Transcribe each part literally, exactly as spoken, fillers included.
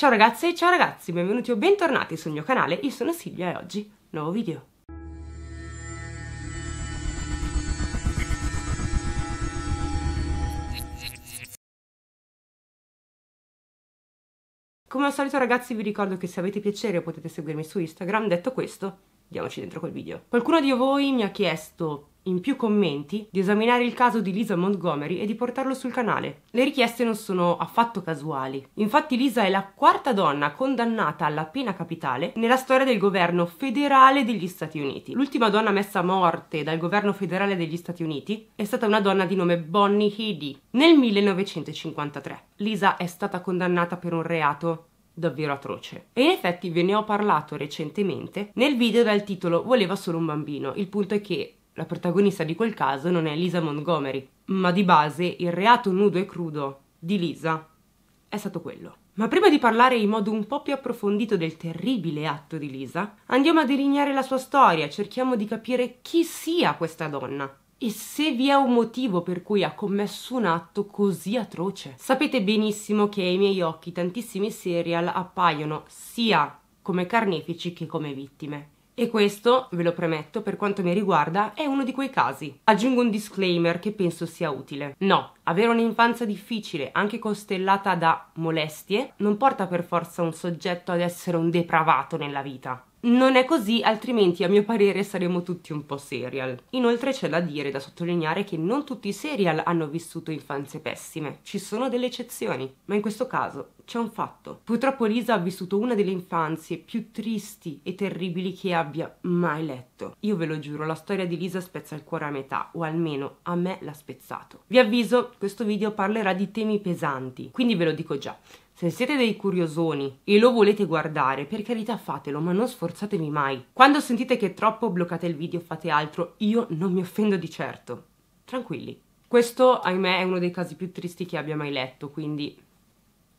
Ciao ragazze e ciao ragazzi, benvenuti o bentornati sul mio canale, io sono Silvia e oggi nuovo video. Come al solito ragazzi vi ricordo che se avete piacere potete seguirmi su Instagram, detto questo, diamoci dentro col video. Qualcuno di voi mi ha chiesto in più commenti di esaminare il caso di Lisa Montgomery e di portarlo sul canale. Le richieste non sono affatto casuali. Infatti Lisa è la quarta donna condannata alla pena capitale nella storia del governo federale degli Stati Uniti. L'ultima donna messa a morte dal governo federale degli Stati Uniti è stata una donna di nome Bonnie Hedy nel millenovecentocinquantatré. Lisa è stata condannata per un reato davvero atroce. E in effetti ve ne ho parlato recentemente nel video dal titolo "Voleva solo un bambino". Il punto è che la protagonista di quel caso non è Lisa Montgomery, ma di base il reato nudo e crudo di Lisa è stato quello. Ma prima di parlare in modo un po' più approfondito del terribile atto di Lisa, andiamo a delineare la sua storia, cerchiamo di capire chi sia questa donna e se vi è un motivo per cui ha commesso un atto così atroce. Sapete benissimo che ai miei occhi tantissimi serial appaiono sia come carnefici che come vittime. E questo, ve lo premetto, per quanto mi riguarda, è uno di quei casi. Aggiungo un disclaimer che penso sia utile. No, avere un'infanzia difficile, anche costellata da molestie, non porta per forza un soggetto ad essere un depravato nella vita. Non è così, altrimenti a mio parere saremo tutti un po' serial. Inoltre c'è da dire, da sottolineare, che non tutti i serial hanno vissuto infanzie pessime. Ci sono delle eccezioni, ma in questo caso c'è un fatto. Purtroppo Lisa ha vissuto una delle infanzie più tristi e terribili che abbia mai letto. Io ve lo giuro, la storia di Lisa spezza il cuore a metà, o almeno a me l'ha spezzato. Vi avviso, questo video parlerà di temi pesanti, quindi ve lo dico già. Se siete dei curiosoni e lo volete guardare, per carità fatelo, ma non sforzatevi mai. Quando sentite che è troppo, bloccate il video, fate altro, io non mi offendo di certo. Tranquilli. Questo, ahimè, è uno dei casi più tristi che abbia mai letto, quindi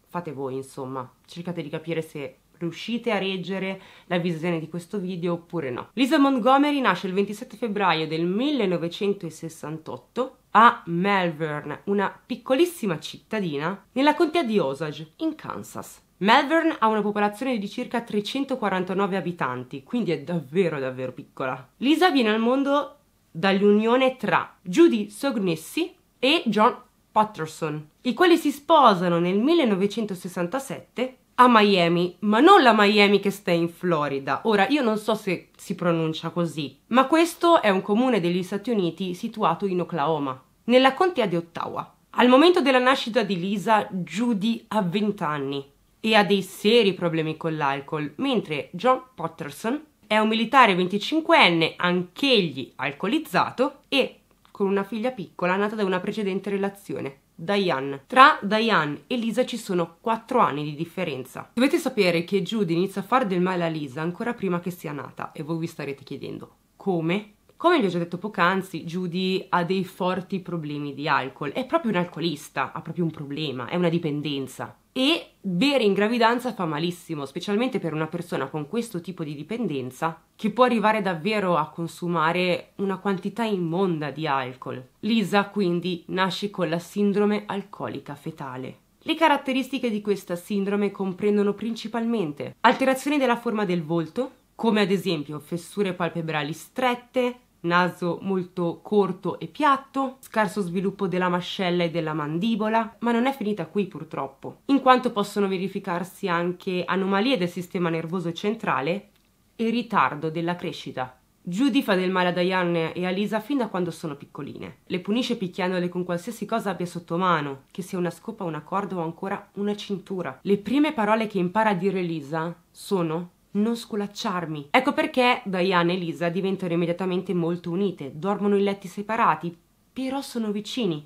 fate voi, insomma. Cercate di capire se riuscite a reggere la visione di questo video oppure no. Lisa Montgomery nasce il ventisette febbraio del millenovecentosessantotto a Malvern, una piccolissima cittadina nella contea di Osage, in Kansas. Malvern ha una popolazione di circa trecentoquarantanove abitanti, quindi è davvero davvero piccola. Lisa viene al mondo dall'unione tra Judy Shaughnessy e John Patterson, i quali si sposano nel millenovecentosessantasette a Miami, ma non la Miami che sta in Florida. Ora, io non so se si pronuncia così, ma questo è un comune degli Stati Uniti situato in Oklahoma, nella contea di Ottawa. Al momento della nascita di Lisa, Judy ha venti anni e ha dei seri problemi con l'alcol, mentre John Patterson è un militare venticinquenne, anch'egli alcolizzato, e con una figlia piccola nata da una precedente relazione, Diane. Tra Diane e Lisa ci sono quattro anni di differenza. Dovete sapere che Judy inizia a fare del male a Lisa ancora prima che sia nata, e voi vi starete chiedendo come? Come vi ho già detto poc'anzi, Judy ha dei forti problemi di alcol, è proprio un alcolista, ha proprio un problema, è una dipendenza. E bere in gravidanza fa malissimo, specialmente per una persona con questo tipo di dipendenza, che può arrivare davvero a consumare una quantità immonda di alcol. Lisa quindi nasce con la sindrome alcolica fetale. Le caratteristiche di questa sindrome comprendono principalmente alterazioni della forma del volto, come ad esempio fessure palpebrali strette, naso molto corto e piatto, scarso sviluppo della mascella e della mandibola, ma non è finita qui purtroppo, in quanto possono verificarsi anche anomalie del sistema nervoso centrale e ritardo della crescita. Judy fa del male a Diane e a Lisa fin da quando sono piccoline. Le punisce picchiandole con qualsiasi cosa abbia sotto mano, che sia una scopa, una corda o ancora una cintura. Le prime parole che impara a dire Lisa sono "non sculacciarmi". Ecco perché Diane e Lisa diventano immediatamente molto unite, dormono in letti separati, però sono vicini.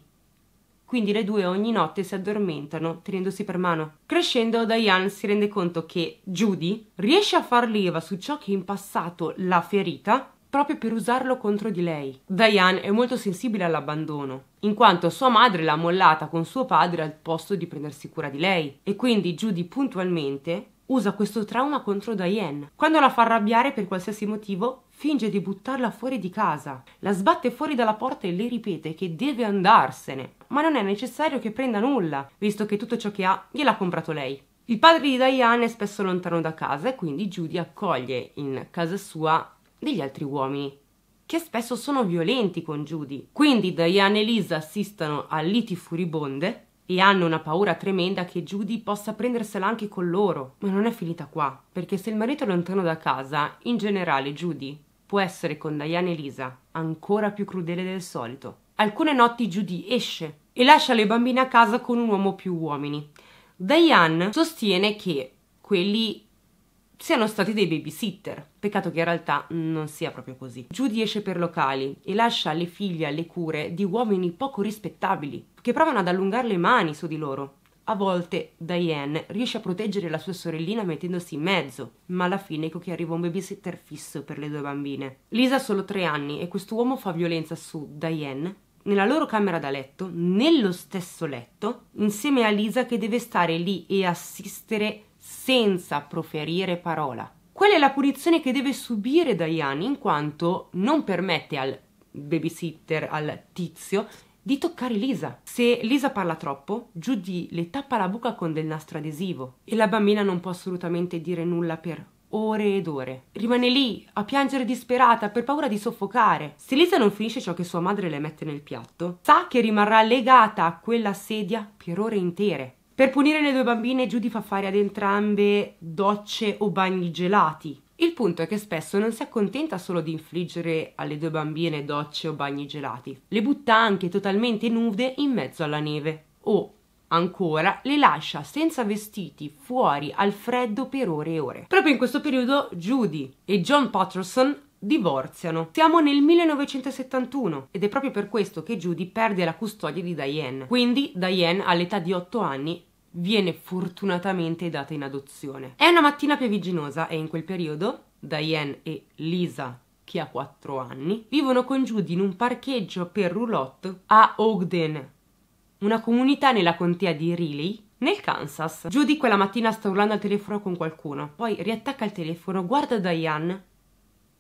Quindi le due ogni notte si addormentano tenendosi per mano. Crescendo, Diane si rende conto che Judy riesce a far leva su ciò che in passato l'ha ferita proprio per usarlo contro di lei. Diane è molto sensibile all'abbandono, in quanto sua madre l'ha mollata con suo padre al posto di prendersi cura di lei, e quindi Judy puntualmente usa questo trauma contro Diane. Quando la fa arrabbiare per qualsiasi motivo, finge di buttarla fuori di casa, la sbatte fuori dalla porta e le ripete che deve andarsene, ma non è necessario che prenda nulla, visto che tutto ciò che ha gliel'ha comprato lei. Il padre di Diane è spesso lontano da casa e quindi Judy accoglie in casa sua degli altri uomini, che spesso sono violenti con Judy. Quindi Diane e Lisa assistono a liti furibonde e hanno una paura tremenda che Judy possa prendersela anche con loro. Ma non è finita qua, perché se il marito è lontano da casa, in generale Judy può essere con Diane e Lisa ancora più crudele del solito. Alcune notti Judy esce e lascia le bambine a casa con un uomo più uomini. Diane sostiene che quelli siano stati dei babysitter, peccato che in realtà non sia proprio così. Judy esce per locali e lascia alle figlie alle cure di uomini poco rispettabili, che provano ad allungare le mani su di loro. A volte Diane riesce a proteggere la sua sorellina mettendosi in mezzo, ma alla fine ecco che arriva un babysitter fisso per le due bambine. Lisa ha solo tre anni e quest'uomo fa violenza su Diane nella loro camera da letto, nello stesso letto, insieme a Lisa che deve stare lì e assistere senza proferire parola. Quella è la punizione che deve subire Diane, in quanto non permette al babysitter, al tizio, di toccare Lisa. Se Lisa parla troppo, Judy le tappa la bocca con del nastro adesivo e la bambina non può assolutamente dire nulla per ore ed ore. Rimane lì a piangere disperata per paura di soffocare. Se Lisa non finisce ciò che sua madre le mette nel piatto, sa che rimarrà legata a quella sedia per ore intere. Per punire le due bambine, Judy fa fare ad entrambe docce o bagni gelati. Il punto è che spesso non si accontenta solo di infliggere alle due bambine docce o bagni gelati, le butta anche totalmente nude in mezzo alla neve o, ancora, le lascia senza vestiti fuori al freddo per ore e ore. Proprio in questo periodo Judy e John Patterson divorziano. Siamo nel millenovecentosettantuno ed è proprio per questo che Judy perde la custodia di Diane. Quindi Diane, all'età di otto anni, viene fortunatamente data in adozione. È una mattina piovigginosa e in quel periodo Diane e Lisa, che ha quattro anni, vivono con Judy in un parcheggio per roulotte a Ogden, una comunità nella contea di Riley, nel Kansas. Judy quella mattina sta urlando al telefono con qualcuno, poi riattacca il telefono, guarda Diane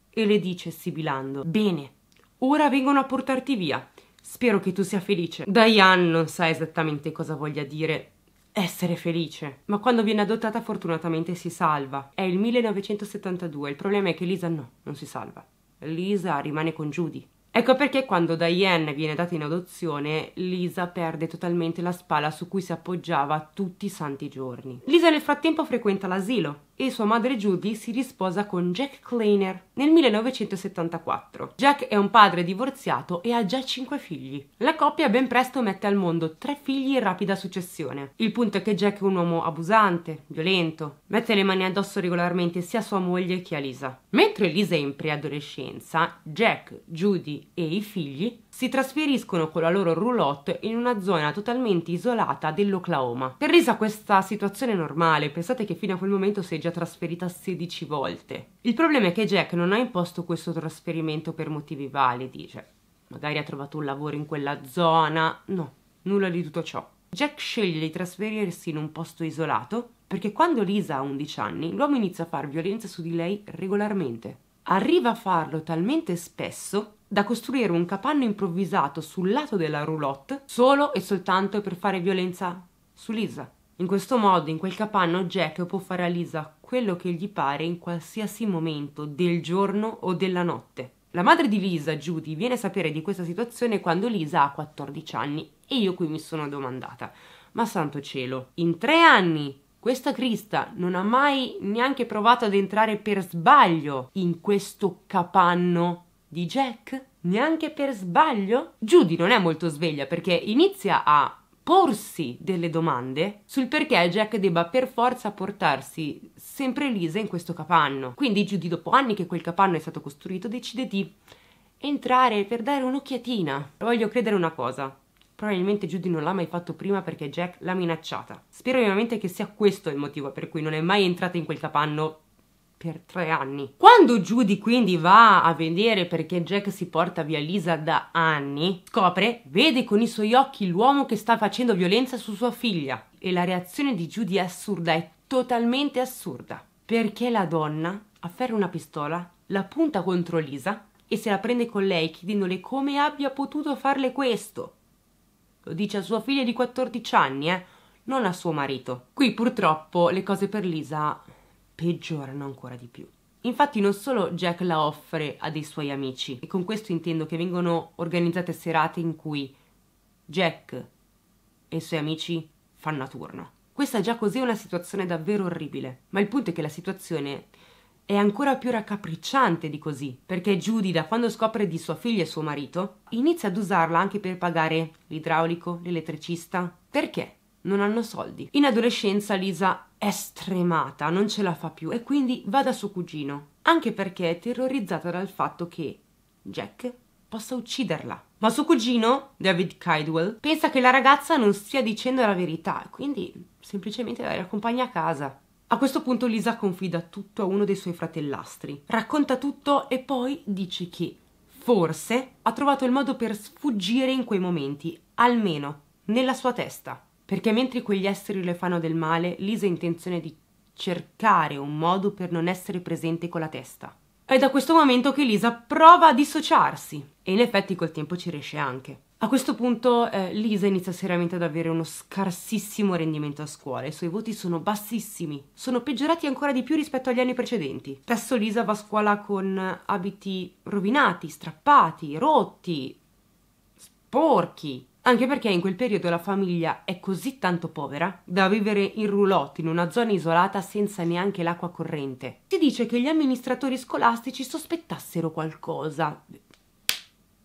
e le dice sibilando: "Bene, ora vengono a portarti via. Spero che tu sia felice." Diane non sa esattamente cosa voglia dire essere felice, ma quando viene adottata fortunatamente si salva. È il millenovecentosettantadue, il problema è che Lisa no, non si salva. Lisa rimane con Judy. Ecco perché quando Diane viene data in adozione, Lisa perde totalmente la spalla su cui si appoggiava tutti i santi giorni. Lisa nel frattempo frequenta l'asilo e sua madre Judy si risposa con Jack Kleiner nel millenovecentosettantaquattro. Jack è un padre divorziato e ha già cinque figli. La coppia ben presto mette al mondo tre figli in rapida successione. Il punto è che Jack è un uomo abusante, violento, mette le mani addosso regolarmente sia a sua moglie che a Lisa. Mentre Lisa è in preadolescenza, Jack, Judy e i figli si trasferiscono con la loro roulotte in una zona totalmente isolata dell'Oklahoma. Per Lisa questa situazione è normale, pensate che fino a quel momento si è già trasferita sedici volte. Il problema è che Jack non ha imposto questo trasferimento per motivi validi, cioè magari ha trovato un lavoro in quella zona, no, nulla di tutto ciò. Jack sceglie di trasferirsi in un posto isolato perché quando Lisa ha undici anni l'uomo inizia a far violenza su di lei regolarmente. Arriva a farlo talmente spesso da costruire un capanno improvvisato sul lato della roulotte solo e soltanto per fare violenza su Lisa. In questo modo, in quel capanno, Jack può fare a Lisa quello che gli pare in qualsiasi momento del giorno o della notte. La madre di Lisa, Judy, viene a sapere di questa situazione quando Lisa ha quattordici anni e io qui mi sono domandata: ma santo cielo, in tre anni questa Crista non ha mai neanche provato ad entrare per sbaglio in questo capanno di Jack? Neanche per sbaglio? Judy non è molto sveglia perché inizia a porsi delle domande sul perché Jack debba per forza portarsi sempre Lisa in questo capanno. Quindi Judy, dopo anni che quel capanno è stato costruito, decide di entrare per dare un'occhiatina. Voglio credere una cosa: probabilmente Judy non l'ha mai fatto prima perché Jack l'ha minacciata. Spero ovviamente che sia questo il motivo per cui non è mai entrata in quel capanno per tre anni. Quando Judy quindi va a vedere perché Jack si porta via Lisa da anni, scopre, vede con i suoi occhi l'uomo che sta facendo violenza su sua figlia. E la reazione di Judy è assurda, è totalmente assurda, perché la donna afferra una pistola, la punta contro Lisa e se la prende con lei chiedendole come abbia potuto farle questo. Lo dice a sua figlia di quattordici anni, eh. non a suo marito. Qui purtroppo le cose per Lisa peggiorano ancora di più. Infatti non solo Jack la offre a dei suoi amici, e con questo intendo che vengono organizzate serate in cui Jack e i suoi amici fanno a turno. Questa già così è una situazione davvero orribile, ma il punto è che la situazione è ancora più raccapricciante di così, perché Judy, da quando scopre di sua figlia e suo marito, inizia ad usarla anche per pagare l'idraulico, l'elettricista, perché non hanno soldi. In adolescenza Lisa è stremata, non ce la fa più e quindi va da suo cugino, anche perché è terrorizzata dal fatto che Jack possa ucciderla. Ma suo cugino, David Caidwell, pensa che la ragazza non stia dicendo la verità, quindi semplicemente la riaccompagna a casa. A questo punto Lisa confida tutto a uno dei suoi fratellastri, racconta tutto e poi dice che forse ha trovato il modo per sfuggire in quei momenti, almeno nella sua testa. Perché mentre quegli esseri le fanno del male, Lisa ha intenzione di cercare un modo per non essere presente con la testa. È da questo momento che Lisa prova a dissociarsi, e in effetti col tempo ci riesce anche. A questo punto eh, Lisa inizia seriamente ad avere uno scarsissimo rendimento a scuola, i suoi voti sono bassissimi, sono peggiorati ancora di più rispetto agli anni precedenti. Spesso Lisa va a scuola con abiti rovinati, strappati, rotti, sporchi. Anche perché in quel periodo la famiglia è così tanto povera da vivere in roulotte in una zona isolata senza neanche l'acqua corrente. Si dice che gli amministratori scolastici sospettassero qualcosa.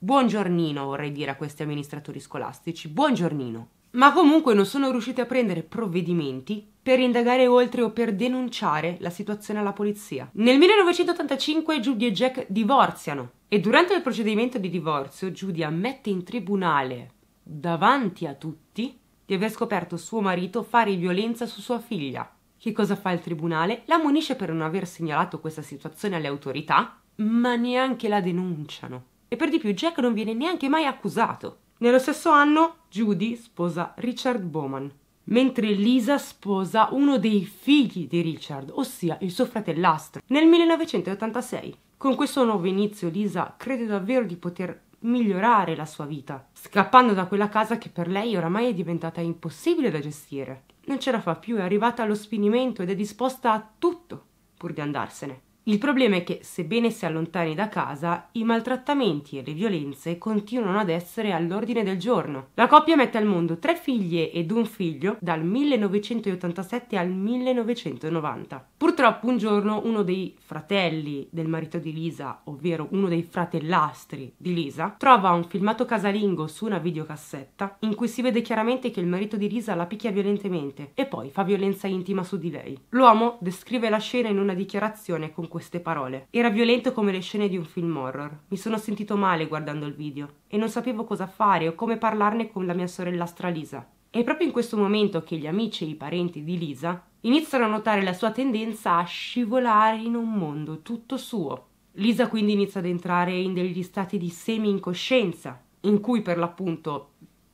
Buongiornino, vorrei dire a questi amministratori scolastici, buongiornino. Ma comunque non sono riusciti a prendere provvedimenti per indagare oltre o per denunciare la situazione alla polizia. Nel millenovecentottantacinque Judy e Jack divorziano e durante il procedimento di divorzio Judy ammette in tribunale davanti a tutti di aver scoperto suo marito fare violenza su sua figlia. Che cosa fa il tribunale? La ammonisce per non aver segnalato questa situazione alle autorità, ma neanche la denunciano. E per di più Jack non viene neanche mai accusato. Nello stesso anno Judy sposa Richard Boman, mentre Lisa sposa uno dei figli di Richard, ossia il suo fratellastro, nel millenovecentottantasei. Con questo nuovo inizio Lisa crede davvero di poter migliorare la sua vita, scappando da quella casa che per lei oramai è diventata impossibile da gestire. Non ce la fa più, è arrivata allo sfinimento ed è disposta a tutto pur di andarsene. Il problema è che, sebbene si allontani da casa, i maltrattamenti e le violenze continuano ad essere all'ordine del giorno. La coppia mette al mondo tre figlie ed un figlio dal millenovecentottantasette al millenovecentonovanta. Purtroppo un giorno uno dei fratelli del marito di Lisa, ovvero uno dei fratellastri di Lisa, trova un filmato casalingo su una videocassetta in cui si vede chiaramente che il marito di Lisa la picchia violentemente e poi fa violenza intima su di lei. L'uomo descrive la scena in una dichiarazione con queste parole: era violento come le scene di un film horror, mi sono sentito male guardando il video e non sapevo cosa fare o come parlarne con la mia sorellastra Lisa. È proprio in questo momento che gli amici e i parenti di Lisa iniziano a notare la sua tendenza a scivolare in un mondo tutto suo. Lisa quindi inizia ad entrare in degli stati di semi-incoscienza, in cui per l'appunto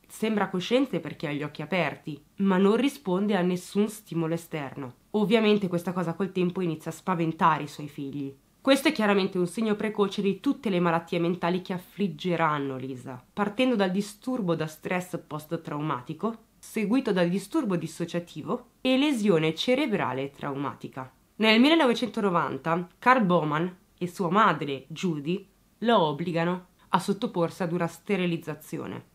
sembra cosciente perché ha gli occhi aperti, ma non risponde a nessun stimolo esterno. Ovviamente questa cosa col tempo inizia a spaventare i suoi figli. Questo è chiaramente un segno precoce di tutte le malattie mentali che affliggeranno Lisa, partendo dal disturbo da stress post-traumatico, seguito dal disturbo dissociativo e lesione cerebrale traumatica. Nel millenovecentonovanta Carl Boman e sua madre Judy la obbligano a sottoporsi ad una sterilizzazione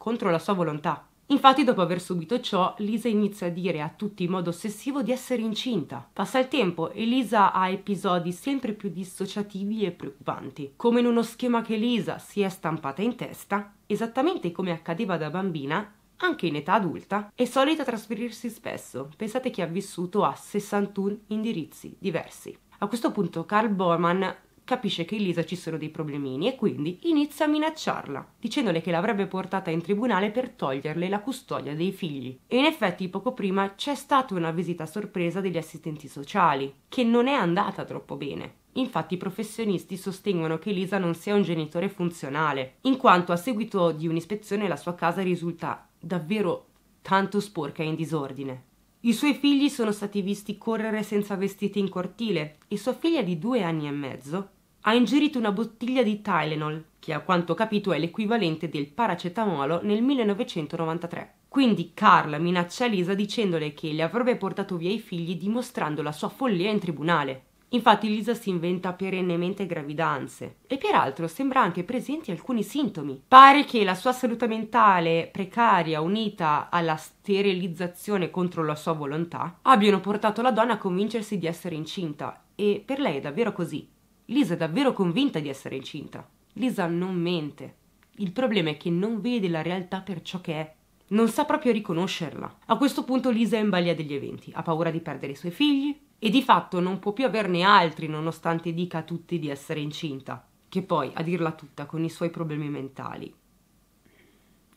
contro la sua volontà. Infatti, dopo aver subito ciò, Lisa inizia a dire a tutti in modo ossessivo di essere incinta. Passa il tempo e Lisa ha episodi sempre più dissociativi e preoccupanti, come in uno schema che Lisa si è stampata in testa, esattamente come accadeva da bambina, anche in età adulta, è solita trasferirsi spesso. Pensate che ha vissuto a sessantuno indirizzi diversi. A questo punto Carl Boman capisce che in Lisa ci sono dei problemini e quindi inizia a minacciarla, dicendole che l'avrebbe portata in tribunale per toglierle la custodia dei figli. E in effetti poco prima c'è stata una visita sorpresa degli assistenti sociali, che non è andata troppo bene. Infatti i professionisti sostengono che Lisa non sia un genitore funzionale, in quanto a seguito di un'ispezione la sua casa risulta davvero tanto sporca e in disordine. I suoi figli sono stati visti correre senza vestiti in cortile e sua figlia di due anni e mezzo ha ingerito una bottiglia di Tylenol, che a quanto capito è l'equivalente del paracetamolo nel millenovecentonovantatré. Quindi Carl minaccia Lisa dicendole che le avrebbe portato via i figli, dimostrando la sua follia in tribunale. Infatti Lisa si inventa perennemente gravidanze e peraltro sembra anche presenti alcuni sintomi. Pare che la sua salute mentale precaria, unita alla sterilizzazione contro la sua volontà, abbiano portato la donna a convincersi di essere incinta, e per lei è davvero così. Lisa è davvero convinta di essere incinta. Lisa non mente. Il problema è che non vede la realtà per ciò che è. Non sa proprio riconoscerla. A questo punto Lisa è in balia degli eventi, ha paura di perdere i suoi figli e di fatto non può più averne altri, nonostante dica a tutti di essere incinta, che poi, a dirla tutta, con i suoi problemi mentali.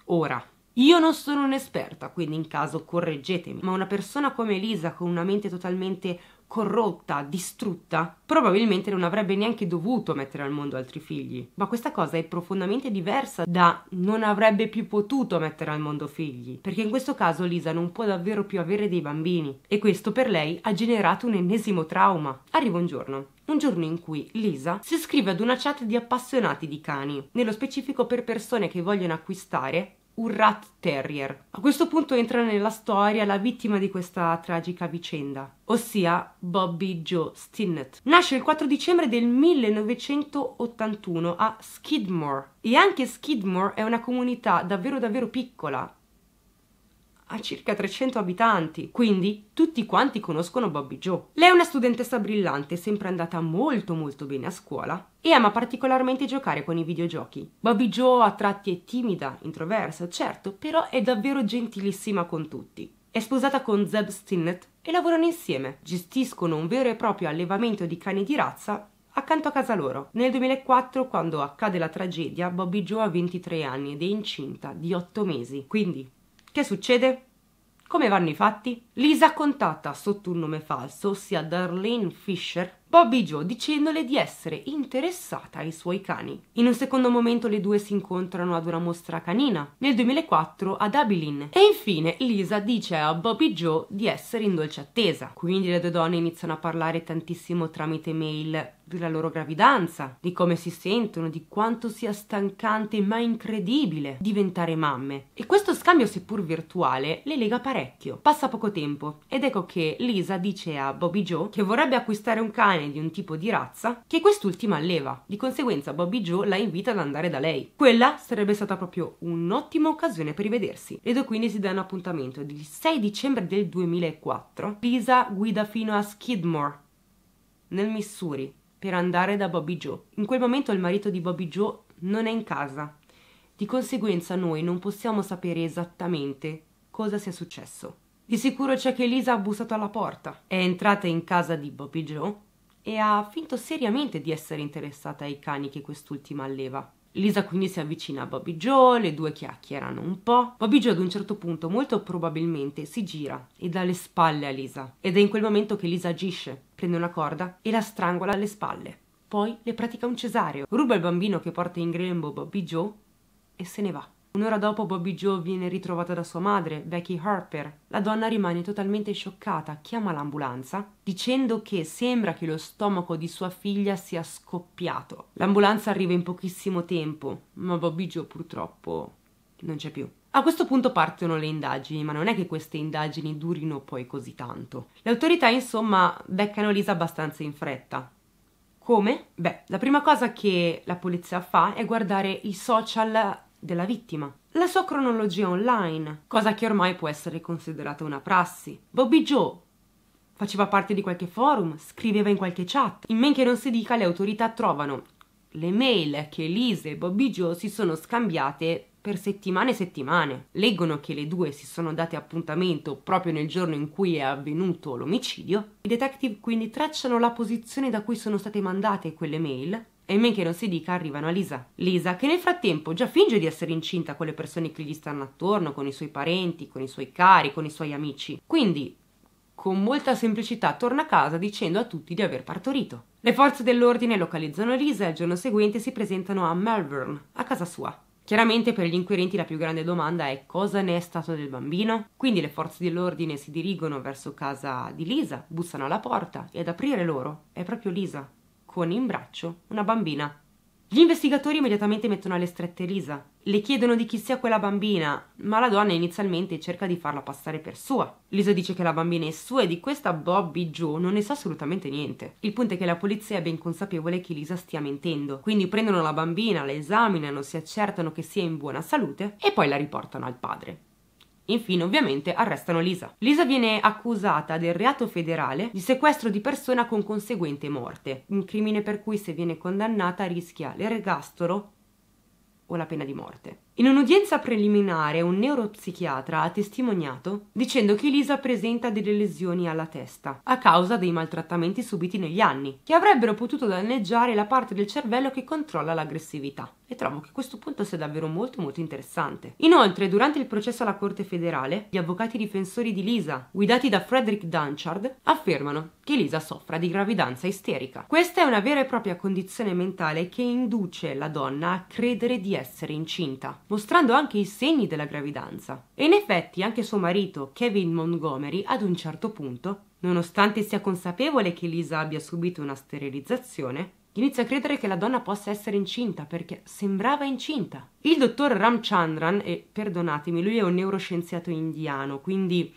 Ora, io non sono un'esperta, quindi in caso correggetemi, ma una persona come Lisa, con una mente totalmente corrotta, distrutta, probabilmente non avrebbe neanche dovuto mettere al mondo altri figli. Ma questa cosa è profondamente diversa da non avrebbe più potuto mettere al mondo figli, perché in questo caso Lisa non può davvero più avere dei bambini, e questo per lei ha generato un ennesimo trauma. Arriva un giorno, un giorno in cui Lisa si iscrive ad una chat di appassionati di cani, nello specifico per persone che vogliono acquistare un rat terrier. A questo punto entra nella storia la vittima di questa tragica vicenda, ossia Bobbie Jo Stinnett. Nasce il quattro dicembre del millenovecentottantuno a Skidmore, e anche Skidmore è una comunità davvero davvero piccola, ha circa trecento abitanti, quindi tutti quanti conoscono Bobbie Jo. Lei è una studentessa brillante, sempre andata molto molto bene a scuola e ama particolarmente giocare con i videogiochi. Bobbie Jo a tratti è timida, introversa, certo, però è davvero gentilissima con tutti. È sposata con Zeb Stinnett e lavorano insieme. Gestiscono un vero e proprio allevamento di cani di razza accanto a casa loro. Nel duemilaquattro, quando accade la tragedia, Bobbie Jo ha ventitré anni ed è incinta di otto mesi. Quindi, che succede? Come vanno i fatti? Lisa contatta sotto un nome falso, ossia Darlene Fisher, Bobbie Jo dicendole di essere interessata ai suoi cani. In un secondo momento le due si incontrano ad una mostra canina, nel duemilaquattro ad Abilene. E infine Lisa dice a Bobbie Jo di essere in dolce attesa. Quindi le due donne iniziano a parlare tantissimo tramite mail della loro gravidanza, di come si sentono, di quanto sia stancante ma incredibile diventare mamme. E questo scambio, seppur virtuale, le lega parecchio. Passa poco tempo ed ecco che Lisa dice a Bobbie Jo che vorrebbe acquistare un cane di un tipo di razza che quest'ultima alleva. Di conseguenza Bobbie Jo la invita ad andare da lei. Quella sarebbe stata proprio un'ottima occasione per rivedersi. Le due quindi si danno appuntamento. Il sei dicembre del duemilaquattro Lisa guida fino a Skidmore, nel Missouri, per andare da Bobbie Jo. In quel momento il marito di Bobbie Jo non è in casa. Di conseguenza noi non possiamo sapere esattamente cosa sia successo. Di sicuro c'è che Lisa ha bussato alla porta. È entrata in casa di Bobbie Jo e ha finto seriamente di essere interessata ai cani che quest'ultima alleva. Lisa quindi si avvicina a Bobbie Jo, le due chiacchierano un po'. Bobbie Jo ad un certo punto molto probabilmente si gira e dà le spalle a Lisa. Ed è in quel momento che Lisa agisce, prende una corda e la strangola alle spalle. Poi le pratica un cesareo, ruba il bambino che porta in grembo Bobbie Jo e se ne va. Un'ora dopo Bobbie Jo viene ritrovata da sua madre, Becky Harper. La donna rimane totalmente scioccata, chiama l'ambulanza, dicendo che sembra che lo stomaco di sua figlia sia scoppiato. L'ambulanza arriva in pochissimo tempo, ma Bobbie Jo purtroppo non c'è più. A questo punto partono le indagini, ma non è che queste indagini durino poi così tanto. Le autorità, insomma, beccano Lisa abbastanza in fretta. Come? Beh, la prima cosa che la polizia fa è guardare i social della vittima, la sua cronologia online, cosa che ormai può essere considerata una prassi. Bobbie Jo faceva parte di qualche forum, scriveva in qualche chat. In men che non si dica, le autorità trovano le mail che Lisa e Bobbie Jo si sono scambiate per settimane e settimane. Leggono che le due si sono date appuntamento proprio nel giorno in cui è avvenuto l'omicidio. I detective quindi tracciano la posizione da cui sono state mandate quelle mail. E men che non si dica, arrivano a Lisa. Lisa, che nel frattempo già finge di essere incinta con le persone che gli stanno attorno, con i suoi parenti, con i suoi cari, con i suoi amici. Quindi, con molta semplicità, torna a casa dicendo a tutti di aver partorito. Le forze dell'ordine localizzano Lisa e al giorno seguente si presentano a Malvern, a casa sua. Chiaramente per gli inquirenti la più grande domanda è: cosa ne è stato del bambino? Quindi le forze dell'ordine si dirigono verso casa di Lisa, bussano alla porta e ad aprire loro è proprio Lisa, con in braccio una bambina. Gli investigatori immediatamente mettono alle strette Lisa, le chiedono di chi sia quella bambina, ma la donna inizialmente cerca di farla passare per sua. Lisa dice che la bambina è sua e di questa Bobbie Jo non ne sa assolutamente niente. Il punto è che la polizia è ben consapevole che Lisa stia mentendo, quindi prendono la bambina, la esaminano, si accertano che sia in buona salute e poi la riportano al padre. Infine, ovviamente, arrestano Lisa. Lisa viene accusata del reato federale di sequestro di persona con conseguente morte, un crimine per cui se viene condannata rischia l'ergastolo o la pena di morte. In un'udienza preliminare un neuropsichiatra ha testimoniato dicendo che Lisa presenta delle lesioni alla testa a causa dei maltrattamenti subiti negli anni, che avrebbero potuto danneggiare la parte del cervello che controlla l'aggressività. E trovo che questo punto sia davvero molto molto interessante. Inoltre, durante il processo alla Corte federale, gli avvocati difensori di Lisa, guidati da Frederick Dunchard, affermano che Lisa soffra di gravidanza isterica. Questa è una vera e propria condizione mentale che induce la donna a credere di essere incinta, mostrando anche i segni della gravidanza. E in effetti anche suo marito, Kevin Montgomery, ad un certo punto, nonostante sia consapevole che Lisa abbia subito una sterilizzazione, inizia a credere che la donna possa essere incinta perché sembrava incinta. Il dottor Ramchandran, e perdonatemi, lui è un neuroscienziato indiano, quindi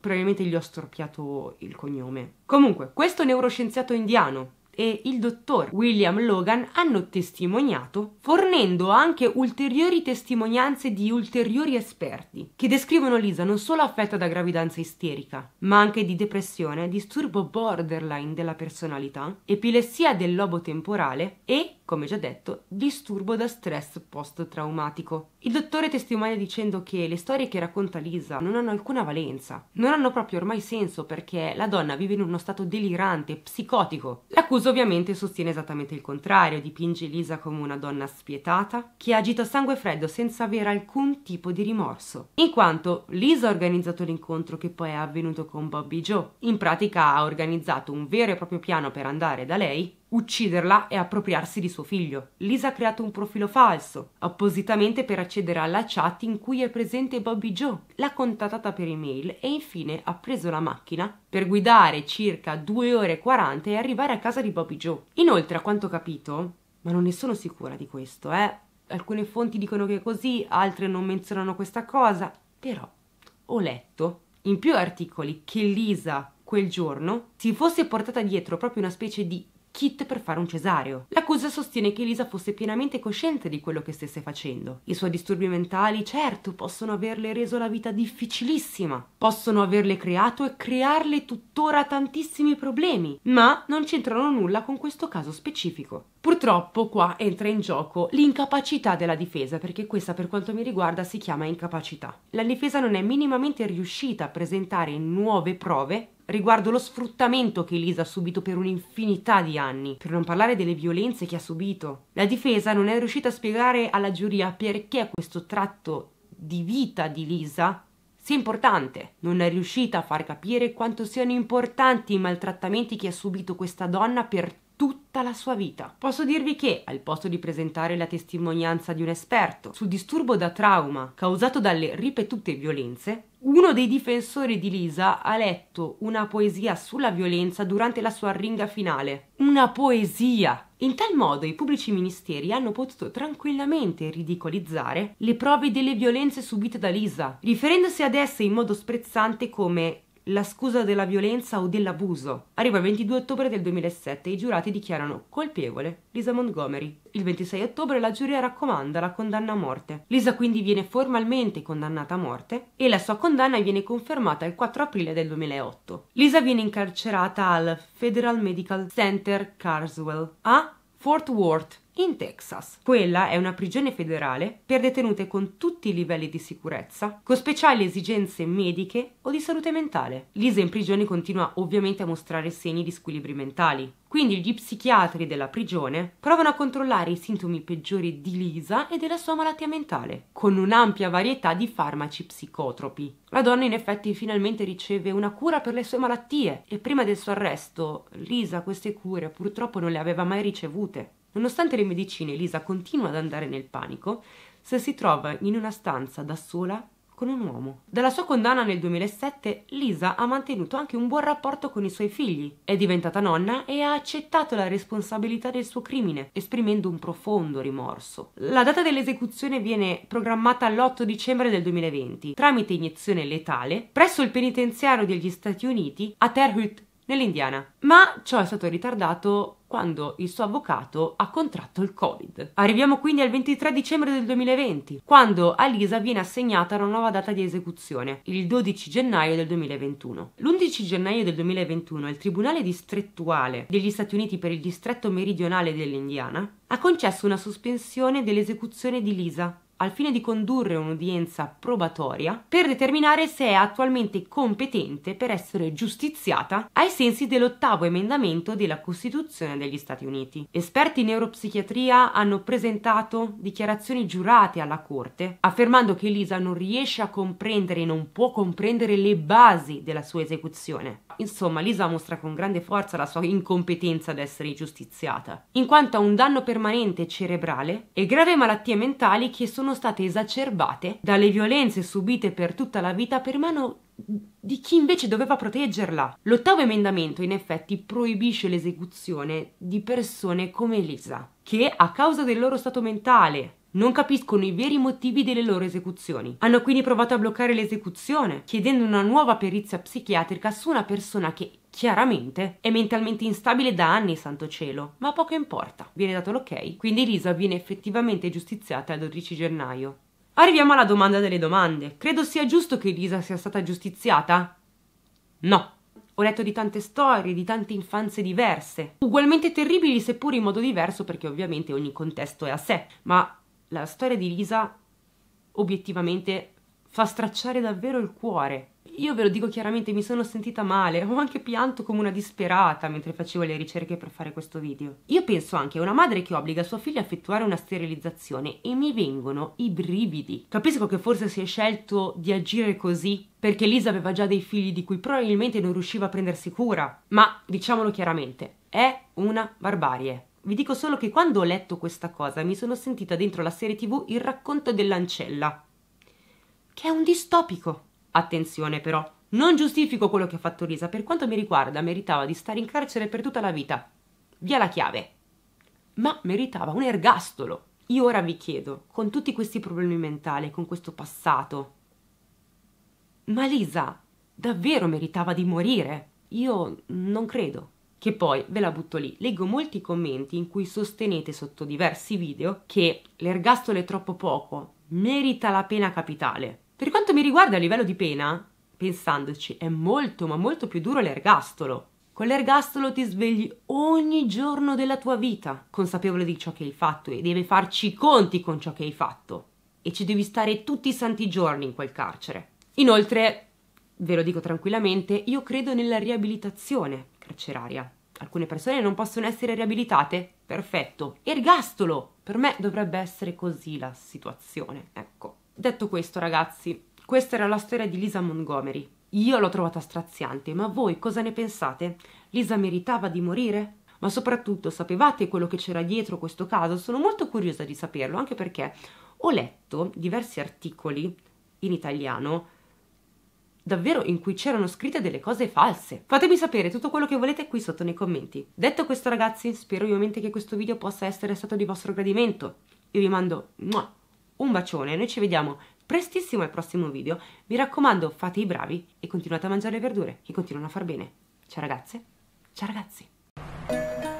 probabilmente gli ho storpiato il cognome. Comunque, questo neuroscienziato indiano e il dottor William Logan hanno testimoniato, fornendo anche ulteriori testimonianze di ulteriori esperti che descrivono Lisa non solo affetta da gravidanza isterica, ma anche di depressione, disturbo borderline della personalità, epilessia del lobo temporale e, come già detto, disturbo da stress post-traumatico. Il dottore testimonia dicendo che le storie che racconta Lisa non hanno alcuna valenza, non hanno proprio ormai senso perché la donna vive in uno stato delirante, psicotico. L'accusa ovviamente sostiene esattamente il contrario, dipinge Lisa come una donna spietata che agita sangue freddo senza avere alcun tipo di rimorso, in quanto Lisa ha organizzato l'incontro che poi è avvenuto con Bobbie Jo. In pratica ha organizzato un vero e proprio piano per andare da lei, ucciderla e appropriarsi di suo figlio. Lisa ha creato un profilo falso appositamente per accedere alla chat in cui è presente Bobbie Jo, l'ha contattata per email e infine ha preso la macchina per guidare circa due ore e quaranta e arrivare a casa di Bobbie Jo. Inoltre, a quanto ho capito, ma non ne sono sicura di questo, eh, alcune fonti dicono che è così, altre non menzionano questa cosa, però ho letto in più articoli che Lisa quel giorno si fosse portata dietro proprio una specie di kit per fare un cesareo. L'accusa sostiene che Lisa fosse pienamente cosciente di quello che stesse facendo. I suoi disturbi mentali, certo, possono averle reso la vita difficilissima, possono averle creato e crearle tuttora tantissimi problemi, ma non c'entrano nulla con questo caso specifico. Purtroppo qua entra in gioco l'incapacità della difesa, perché questa, per quanto mi riguarda, si chiama incapacità. La difesa non è minimamente riuscita a presentare nuove prove riguardo lo sfruttamento che Lisa ha subito per un'infinità di anni, per non parlare delle violenze che ha subito. La difesa non è riuscita a spiegare alla giuria perché questo tratto di vita di Lisa sia importante. Non è riuscita a far capire quanto siano importanti i maltrattamenti che ha subito questa donna per tutta la sua vita. Posso dirvi che, al posto di presentare la testimonianza di un esperto sul disturbo da trauma causato dalle ripetute violenze, uno dei difensori di Lisa ha letto una poesia sulla violenza durante la sua arringa finale. Una poesia! In tal modo i pubblici ministeri hanno potuto tranquillamente ridicolizzare le prove delle violenze subite da Lisa, riferendosi ad esse in modo sprezzante come la scusa della violenza o dell'abuso. Arriva il ventidue ottobre del duemilasette e i giurati dichiarano colpevole Lisa Montgomery. Il ventisei ottobre la giuria raccomanda la condanna a morte. Lisa quindi viene formalmente condannata a morte e la sua condanna viene confermata il quattro aprile del duemilaotto. Lisa viene incarcerata al Federal Medical Center Carswell a Fort Worth, in Texas. Quella è una prigione federale per detenute con tutti i livelli di sicurezza, con speciali esigenze mediche o di salute mentale. Lisa in prigione continua ovviamente a mostrare segni di squilibri mentali, quindi gli psichiatri della prigione provano a controllare i sintomi peggiori di Lisa e della sua malattia mentale, con un'ampia varietà di farmaci psicotropi. La donna in effetti finalmente riceve una cura per le sue malattie e prima del suo arresto Lisa queste cure purtroppo non le aveva mai ricevute. Nonostante le medicine, Lisa continua ad andare nel panico se si trova in una stanza da sola con un uomo. Dalla sua condanna nel duemilasette, Lisa ha mantenuto anche un buon rapporto con i suoi figli, è diventata nonna e ha accettato la responsabilità del suo crimine, esprimendo un profondo rimorso. La data dell'esecuzione viene programmata all'otto dicembre del duemilaventi, tramite iniezione letale, presso il penitenziario degli Stati Uniti a Terre Haute, nell'Indiana. Ma ciò è stato ritardato quando il suo avvocato ha contratto il Covid. Arriviamo quindi al ventitré dicembre del duemilaventi, quando a Lisa viene assegnata una nuova data di esecuzione, il dodici gennaio del duemilaventuno. L'undici gennaio del duemilaventuno il Tribunale distrettuale degli Stati Uniti per il distretto meridionale dell'Indiana ha concesso una sospensione dell'esecuzione di Lisa, al fine di condurre un'udienza probatoria per determinare se è attualmente competente per essere giustiziata ai sensi dell'ottavo emendamento della Costituzione degli Stati Uniti. Esperti in neuropsichiatria hanno presentato dichiarazioni giurate alla Corte, affermando che Lisa non riesce a comprendere e non può comprendere le basi della sua esecuzione. Insomma, Lisa mostra con grande forza la sua incompetenza ad essere giustiziata, in quanto ha un danno permanente cerebrale e grave malattie mentali che sono state esacerbate dalle violenze subite per tutta la vita per mano di chi invece doveva proteggerla. L'ottavo emendamento in effetti proibisce l'esecuzione di persone come Lisa, che a causa del loro stato mentale non capiscono i veri motivi delle loro esecuzioni. Hanno quindi provato a bloccare l'esecuzione, chiedendo una nuova perizia psichiatrica su una persona che chiaramente è mentalmente instabile da anni, santo cielo, ma poco importa. Viene dato l'ok, quindi Lisa viene effettivamente giustiziata il dodici gennaio. Arriviamo alla domanda delle domande. Credo sia giusto che Lisa sia stata giustiziata? No. Ho letto di tante storie, di tante infanzie diverse, ugualmente terribili seppur in modo diverso, perché ovviamente ogni contesto è a sé, ma la storia di Lisa obiettivamente fa stracciare davvero il cuore. Io ve lo dico chiaramente, mi sono sentita male, ho anche pianto come una disperata mentre facevo le ricerche per fare questo video. Io penso anche a una madre che obbliga sua figlia a effettuare una sterilizzazione e mi vengono i brividi. Capisco che forse si è scelto di agire così perché Lisa aveva già dei figli di cui probabilmente non riusciva a prendersi cura, ma diciamolo chiaramente, è una barbarie. Vi dico solo che quando ho letto questa cosa mi sono sentita dentro la serie tv Il racconto dell'ancella, che è un distopico. Attenzione però, non giustifico quello che ha fatto Lisa, per quanto mi riguarda meritava di stare in carcere per tutta la vita, via la chiave, ma meritava un ergastolo. Io ora vi chiedo, con tutti questi problemi mentali, con questo passato, ma Lisa davvero meritava di morire? Io non credo. Che poi ve la butto lì, leggo molti commenti in cui sostenete sotto diversi video che l'ergastolo è troppo poco, merita la pena capitale. Per quanto mi riguarda a livello di pena, pensandoci, è molto ma molto più duro l'ergastolo. Con l'ergastolo ti svegli ogni giorno della tua vita, consapevole di ciò che hai fatto, e devi farci i conti con ciò che hai fatto, e ci devi stare tutti i santi giorni in quel carcere. Inoltre, ve lo dico tranquillamente, io credo nella riabilitazione carceraria. Alcune persone non possono essere riabilitate? Perfetto. Ergastolo! Per me dovrebbe essere così la situazione, ecco. Detto questo, ragazzi, questa era la storia di Lisa Montgomery. Io l'ho trovata straziante, ma voi cosa ne pensate? Lisa meritava di morire? Ma soprattutto, sapevate quello che c'era dietro questo caso? Sono molto curiosa di saperlo, anche perché ho letto diversi articoli in italiano davvero in cui c'erano scritte delle cose false. Fatemi sapere tutto quello che volete qui sotto nei commenti. Detto questo, ragazzi, spero ovviamente che questo video possa essere stato di vostro gradimento. Io vi mando un bacione, noi ci vediamo prestissimo al prossimo video. Mi raccomando, fate i bravi e continuate a mangiare le verdure, che continuano a far bene. Ciao ragazze, ciao ragazzi.